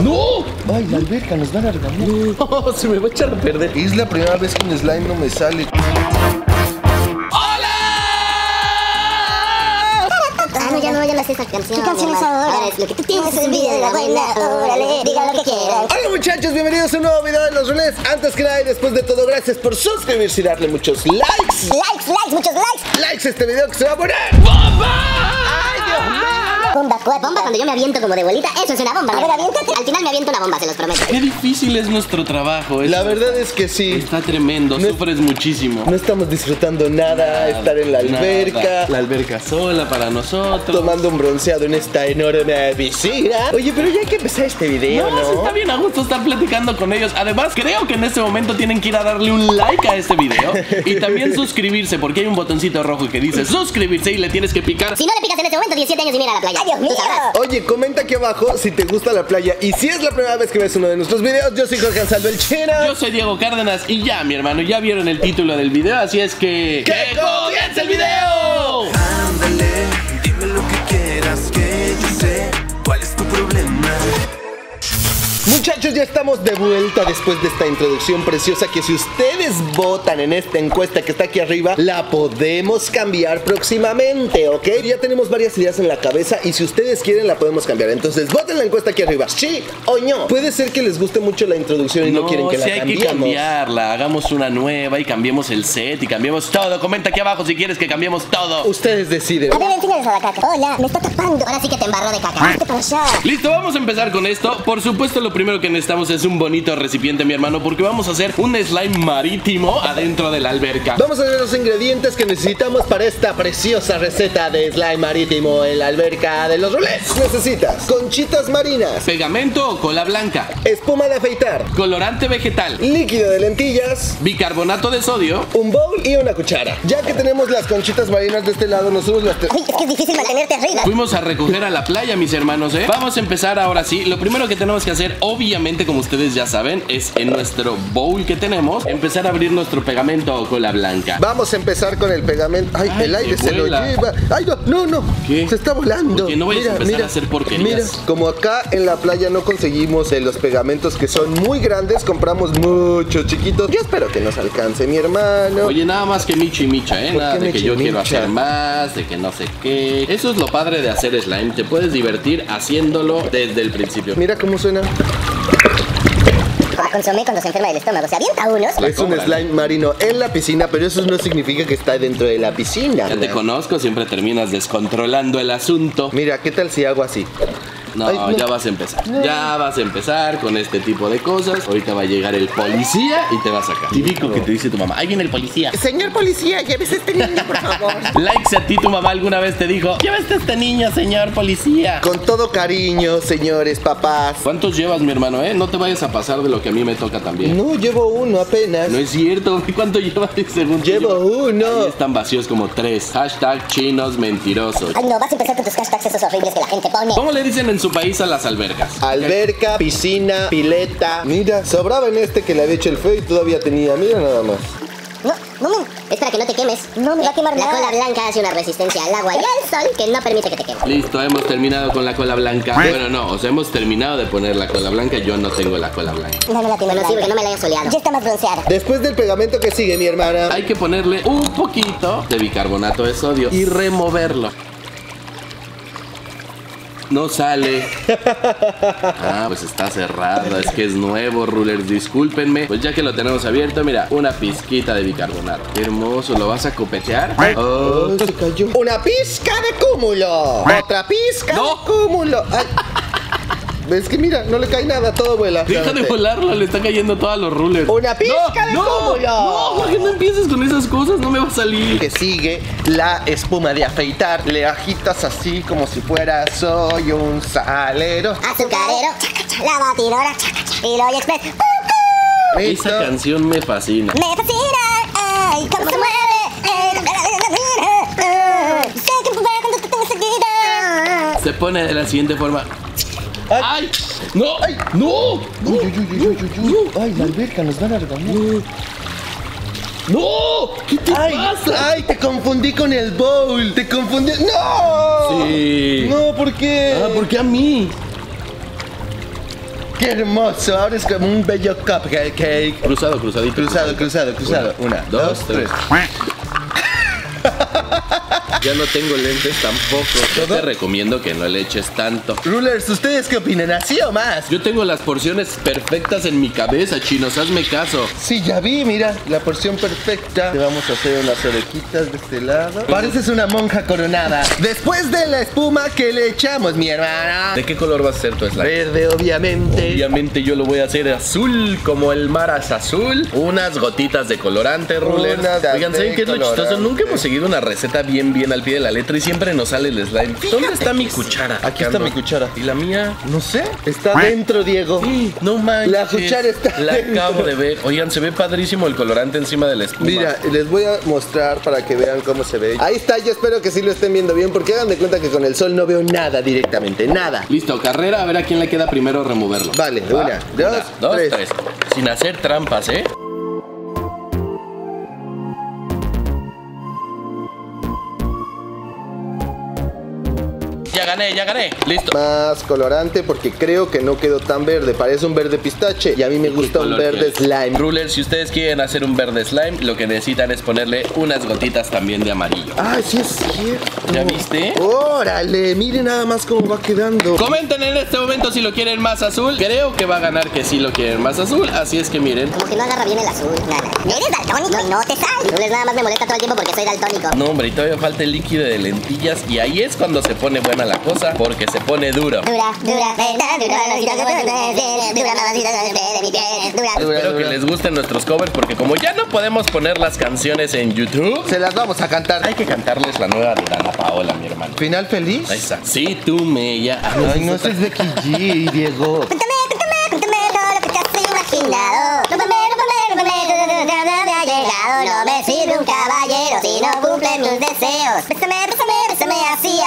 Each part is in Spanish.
¡No! ¡Ay, la alberca! ¡Nos van a regañar! ¡No! ¡Se me va a echar a perder! Es la primera vez que un slime no me sale. ¡Hola! Ah, no, ya las esa canción. ¿Qué canción es ahora? Es lo que tú tienes en vida de la buena. Órale, diga lo que quieras. Hola, muchachos, bienvenidos a un nuevo video de Los Rulés. Antes que nada y después de todo, gracias por suscribirse y darle muchos likes. Muchos likes. Likes a este video que se va a poner ¡bomba! ¡Ay, Dios mío! Bomba, bomba, cuando yo me aviento como de bolita, eso es una bomba. A ver, aviéntate. Al final me aviento una bomba, se los prometo. Qué difícil es nuestro trabajo, ¿eh? La verdad es que sí. Está tremendo, no, sufres muchísimo. No estamos disfrutando nada, estar en la alberca. La alberca sola para nosotros. Tomando un bronceado en esta enorme piscina. Oye, pero ya hay que empezar este video, ¿no? Se está bien a gusto estar platicando con ellos. Además, creo que en este momento tienen que ir a darle un like a este video. Y también suscribirse, porque hay un botoncito rojo que dice suscribirse y le tienes que picar. Si no le picas en este momento, 17 años y mira la playa. Dios mío. Oye, comenta aquí abajo si te gusta la playa y si es la primera vez que ves uno de nuestros videos. Yo soy Jorge Anzaldo, el chino. Yo soy Diego Cárdenas y ya, mi hermano, ya vieron el título del video, así es que... ¡Que comience el video! Ándale, dime lo que quieras, que yo sé cuál es tu problema. Muchachos, ya estamos de vuelta después de esta introducción preciosa que si ustedes votan en esta encuesta que está aquí arriba, la podemos cambiar próximamente, ¿ok? Ya tenemos varias ideas en la cabeza y si ustedes quieren la podemos cambiar. Entonces, voten la encuesta aquí arriba, sí o no. Puede ser que les guste mucho la introducción y no quieren que la cambiemos. No, sí hay que cambiarla, hagamos una nueva y cambiemos el set y cambiemos todo. Comenta aquí abajo si quieres que cambiemos todo. Ustedes deciden. A ver, enséñales a la caca. Hola, me está tapando. Ahora sí que te embarró de caca. ¿Qué te pasó? Listo, vamos a empezar con esto. Por supuesto, lo primero que necesitamos es un bonito recipiente, mi hermano, porque vamos a hacer un slime marítimo adentro de la alberca. Vamos a ver los ingredientes que necesitamos para esta preciosa receta de slime marítimo en la alberca de Los Rulés. Necesitas conchitas marinas, pegamento o cola blanca, espuma de afeitar, colorante vegetal, líquido de lentillas, bicarbonato de sodio, un bowl y una cuchara. Ya que tenemos las conchitas marinas de este lado, nosotros las... Ay, es que es difícil mantenerte arriba. Fuimos a recoger a la playa, mis hermanos, ¿eh? Vamos a empezar ahora sí. Lo primero que tenemos que hacer, obviamente, como ustedes ya saben, es en nuestro bowl que tenemos empezar a abrir nuestro pegamento o cola blanca. Vamos a empezar con el pegamento. Ay, el aire se lo lleva. Ay, no, no, ¿qué? Se está volando. Porque no vayas a empezar a hacer porquerías. Mira, como acá en la playa no conseguimos los pegamentos que son muy grandes, compramos muchos chiquitos. Yo espero que nos alcance, mi hermano. Oye, nada más que Michi y Micha, ¿eh? Nada de que yo quiero hacer más, de que no sé qué. Eso es lo padre de hacer slime. Te puedes divertir haciéndolo desde el principio. Mira cómo suena. Consumé cuando se enferma del estómago, se avienta unos. Es un slime marino en la piscina, pero eso no significa que está dentro de la piscina. Ya te conozco, siempre terminas descontrolando el asunto. Mira, ¿qué tal si hago así? No, ay, no, ya vas a empezar. No. Ya vas a empezar con este tipo de cosas. Ahorita va a llegar el policía y te va a sacar. Típico que te dice tu mamá. Ahí viene el policía. Señor policía, llévese a este niño, por favor. Likes a ti, tu mamá alguna vez te dijo, llévese a este niño, señor policía. Con todo cariño, señores, papás. ¿Cuántos llevas, mi hermano, eh? No te vayas a pasar de lo que a mí me toca también. No, llevo uno apenas. No es cierto. ¿Cuánto llevas? Según llevo uno. Ahí están vacíos como tres. Hashtag chinos mentirosos. Ay, no, vas a empezar con tus hashtags esos horribles que la gente pone. ¿Cómo le dicen en su país a las albercas? Alberca, piscina, pileta. Mira, sobraba en este que le había hecho el feo y todavía tenía. Mira nada más. No, no, no. Es para que no te quemes. No me va a quemar nada. La cola blanca hace una resistencia al agua y al sol que no permite que te quemes. Listo, hemos terminado con la cola blanca. Bueno, no, o sea, hemos terminado de poner la cola blanca. Yo no tengo la cola blanca. No, no la tengo, no sirve, no me la haya soleado. Ya está más bronceada. Después del pegamento que sigue, mi hermana, hay que ponerle un poquito de bicarbonato de sodio y removerlo. No sale. Ah, pues está cerrado. Es que es nuevo, rulers, discúlpenme. Pues ya que lo tenemos abierto, mira, una pizquita de bicarbonato. Qué hermoso, ¿lo vas a copetear? Oh, se cayó. Una pizca de cúmulo. Otra pizca de cúmulo. Ay. Es que mira, no le cae nada, todo vuela. Deja de volarlo, le está cayendo todos los rulers. ¡Una pizca de cúmulo! No, Jorge, no empieces con esas cosas, no me va a salir. Que sigue la espuma de afeitar. Le agitas así como si fuera soy un salero. Azucarero, chacacha, la batidora, chacacha, y lo express. Esa canción me fascina. Me fascina, ay, cómo se mueve. Se pone de la siguiente forma. ¡Ay! ¡No! ¡Ay! ¡No! ¡Ay, la alberca! ¡Nos van a regañar! ¡No! ¿Qué te pasa? ¡Ay! ¡Te confundí con el bowl! ¡Te confundí! ¡No! Sí. No, ¿por qué? Ah, ¿por qué a mí? ¡Qué hermoso! Ahora es como un bello cupcake. Cruzado, cruzadito. Cruzado, cruzado, cruzado. Una, dos, tres. Ya no tengo lentes tampoco. Yo te recomiendo que no le eches tanto. Rulers, ¿ustedes qué opinan? ¿Así o más? Yo tengo las porciones perfectas en mi cabeza, chinos. Hazme caso. Sí, ya vi, mira. La porción perfecta. Te vamos a hacer unas orejitas de este lado. Pareces una monja coronada. Después de la espuma que le echamos, mi hermana. ¿De qué color va a ser tu slime? Verde, obviamente. Obviamente yo lo voy a hacer azul, como el mar es azul. Unas gotitas de colorante, Rulers. Oigan, ¿saben qué es lo chistoso? Nunca hemos seguido una receta bien al pie de la letra y siempre nos sale el slime. ¿Dónde está mi cuchara? Aquí está mi cuchara. ¿Y la mía? No sé. Está dentro, Diego. Sí, no manches. La cuchara está dentro. La acabo de ver. Oigan, se ve padrísimo el colorante encima de la espuma. Mira, les voy a mostrar para que vean cómo se ve. Ahí está, yo espero que sí lo estén viendo bien, porque hagan de cuenta que con el sol no veo nada directamente, nada. Listo, carrera, a ver a quién le queda primero removerlo. Vale, una, dos, tres. Sin hacer trampas, ¿eh? Ya gané, listo. Más colorante porque creo que no quedó tan verde. Parece un verde pistache y a mí me gusta un verde slime. Rulers, si ustedes quieren hacer un verde slime, lo que necesitan es ponerle unas gotitas también de amarillo. Ah, sí es cierto. ¿Ya viste? Órale, miren nada más cómo va quedando. Comenten en este momento si lo quieren más azul. Creo que va a ganar que sí lo quieren más azul. Así es que miren. Como que no agarra bien el azul. Nada. No eres daltónico y no te sale. Rulers nada más me molesta todo el tiempo porque soy daltónico. No, hombre, y todavía falta el líquido de lentillas y ahí es cuando se pone buena la cosa, porque se pone duro. Espero que les gusten nuestros covers, porque como ya no podemos poner las canciones en YouTube, se las vamos a cantar. Hay que cantarles la nueva de Dana Paola, mi hermano. ¿Final feliz? Ahí está. Sí, tú me ya. Ay, no seas de Kiji, Diego. Cuéntame todo lo que te has imaginado. No me sirve un caballero si no cumple mis deseos. Bésame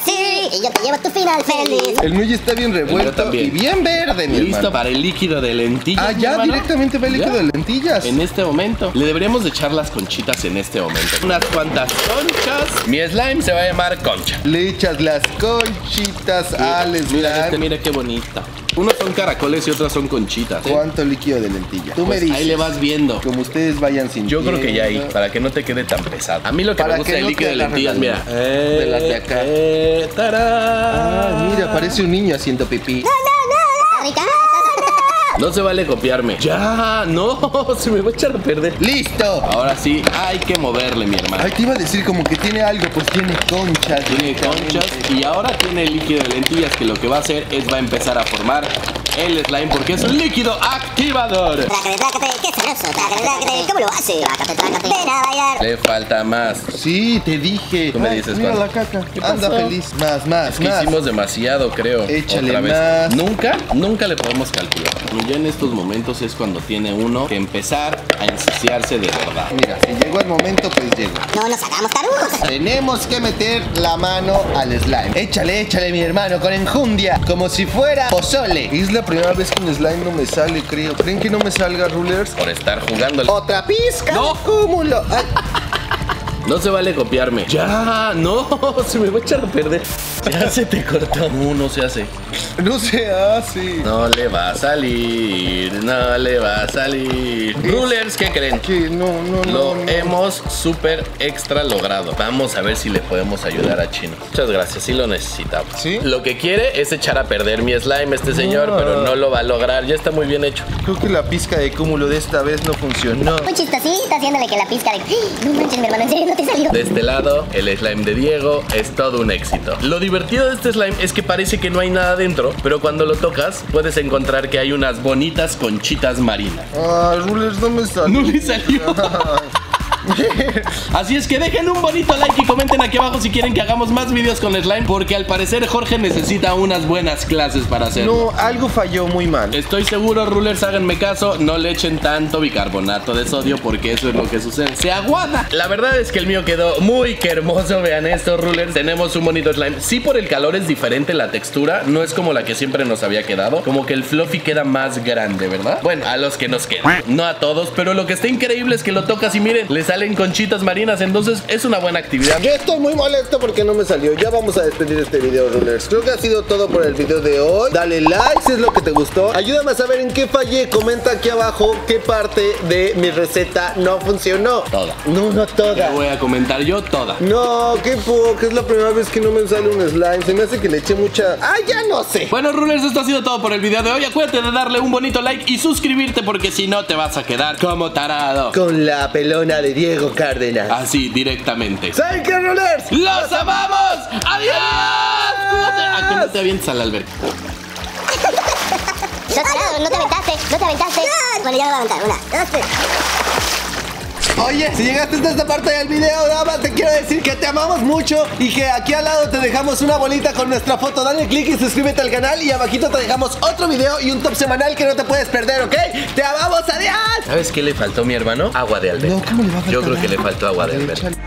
así y yo te llevo tu final feliz. El mío está bien revuelto y bien verde, mi hermano. Listo para el líquido de lentillas. Ah, ya directamente va el líquido de lentillas. En este momento le deberíamos de echar las conchitas en este momento. Unas cuantas conchas. Mi slime se va a llamar Concha. Le echas las conchitas al slime. Mira qué bonita. Unos son caracoles y otras son conchitas. ¿Cuánto líquido de lentilla? Tú me dices. Ahí le vas viendo. Como ustedes vayan sin. Yo creo que ya ahí, para que no te quede tan pesado. A mí lo que me gusta es el líquido de lentillas, mira. De las de acá. Ah, mira, parece un niño haciendo pipí. No se vale copiarme. Ya, no, se me va a echar a perder. ¡Listo! Ahora sí, hay que moverle, mi hermano. Ay, te iba a decir como que tiene algo, pues tiene conchas. Tiene conchas y ahora tiene líquido de lentillas, que lo que va a hacer es va a empezar a formar el slime, porque es un líquido activador. ¿Cómo lo hace? Ven a bailar. Le falta más. Sí, te dije. Tú me dices, mira la caca. Anda feliz. Más. Es que hicimos demasiado, creo. Échale otra vez. Más. Nunca le podemos calcular. Ya en estos momentos es cuando tiene uno que empezar a ensuciarse de verdad. Mira, si llegó el momento, pues llegó. No nos hagamos tarugos. Tenemos que meter la mano al slime. Échale, mi hermano, con enjundia, como si fuera pozole. Es la primera vez que un slime no me sale, creo. ¿Creen que no me salga, Rulers? Por estar jugando. ¡Otra pizca! ¡No! ¡Cúmulo! Ay. No se vale copiarme. Ya, no, se me va a echar a perder. Ya se te cortó. No se hace. No le va a salir. Rulers, ¿qué creen? Que no. Hemos súper extra logrado. Vamos a ver si le podemos ayudar a Chino. Muchas gracias, sí lo necesitamos. ¿Sí? Lo que quiere es echar a perder mi slime señor, pero no lo va a lograr. Ya está muy bien hecho. Creo que la pizca de cúmulo de esta vez no funcionó. Muy chistosita haciéndole que la pizca de... No manches, mi hermano, en serio, no te salió. De este lado, el slime de Diego es todo un éxito. Lo divertido de este slime es que parece que no hay nada dentro, pero cuando lo tocas puedes encontrar que hay unas bonitas conchitas marinas. Ah, Rulers, no me salió. No le salió. Así es que dejen un bonito like y comenten aquí abajo si quieren que hagamos más videos con slime, porque al parecer Jorge necesita unas buenas clases para hacerlo. No, algo falló muy mal. Estoy seguro, Rulers, háganme caso. No le echen tanto bicarbonato de sodio, porque eso es lo que sucede. Se aguada. La verdad es que el mío quedó muy que hermoso. Vean esto, Rulers. Tenemos un bonito slime. Sí, por el calor es diferente la textura. No es como la que siempre nos había quedado. Como que el fluffy queda más grande, ¿verdad? Bueno, a los que nos quedan. No a todos, pero lo que está increíble es que lo tocas y miren, les sale salen conchitas marinas, entonces es una buena actividad. Yo estoy muy molesto porque no me salió. Ya vamos a despedir este video, Rulers. Creo que ha sido todo por el video de hoy. Dale like si es lo que te gustó. Ayúdame a saber en qué fallé. Comenta aquí abajo qué parte de mi receta no funcionó. Toda. No, no toda. La voy a comentar yo toda. No, qué poco. Es la primera vez que no me sale un slime. Se me hace que le eché mucha... ¡Ah, ya no sé! Bueno, Rulers, esto ha sido todo por el video de hoy. Acuérdate de darle un bonito like y suscribirte porque si no te vas a quedar como tarado. Con la pelona de Diego Cárdenas. Así, directamente. ¡Saben qué, Rulers! ¡Los amamos! ¡Adiós! ¡Adiós! ¿A que no te avientas al albergue? No te aventaste, no te aventaste. Bueno, ya me voy a aventar, una, dos, tres. Oye, si llegaste hasta esta parte del video, nada más te quiero decir que te amamos mucho y que aquí al lado te dejamos una bolita con nuestra foto. Dale click y suscríbete al canal y abajito te dejamos otro video y un top semanal que no te puedes perder, ¿ok? ¡Te amamos! ¡Adiós! ¿Sabes qué le faltó, mi hermano? Agua de alberca. No, ¿cómo le va a faltar? Yo creo que le faltó agua de alberca.